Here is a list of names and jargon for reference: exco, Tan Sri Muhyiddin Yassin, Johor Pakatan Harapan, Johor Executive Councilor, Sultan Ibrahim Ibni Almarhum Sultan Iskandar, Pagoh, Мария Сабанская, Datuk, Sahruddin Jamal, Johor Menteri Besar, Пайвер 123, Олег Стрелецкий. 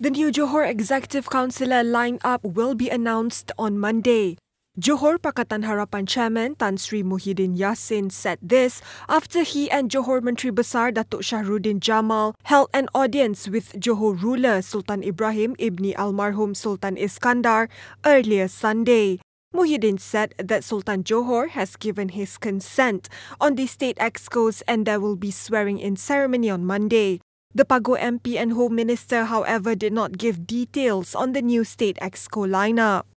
The new Johor Executive Councilor line-up will be announced on Monday. Johor Pakatan Harapan Chairman Tan Sri Muhyiddin Yassin said this after he and Johor Menteri Besar Datuk Sahruddin Jamal held an audience with Johor ruler Sultan Ibrahim Ibni Almarhum Sultan Iskandar earlier Sunday. Muhyiddin said that Sultan Johor has given his consent on the State Excos and there will be swearing-in ceremony on Monday. The Pagoh MP and Home Minister, however, did not give details on the new State Exco lineup.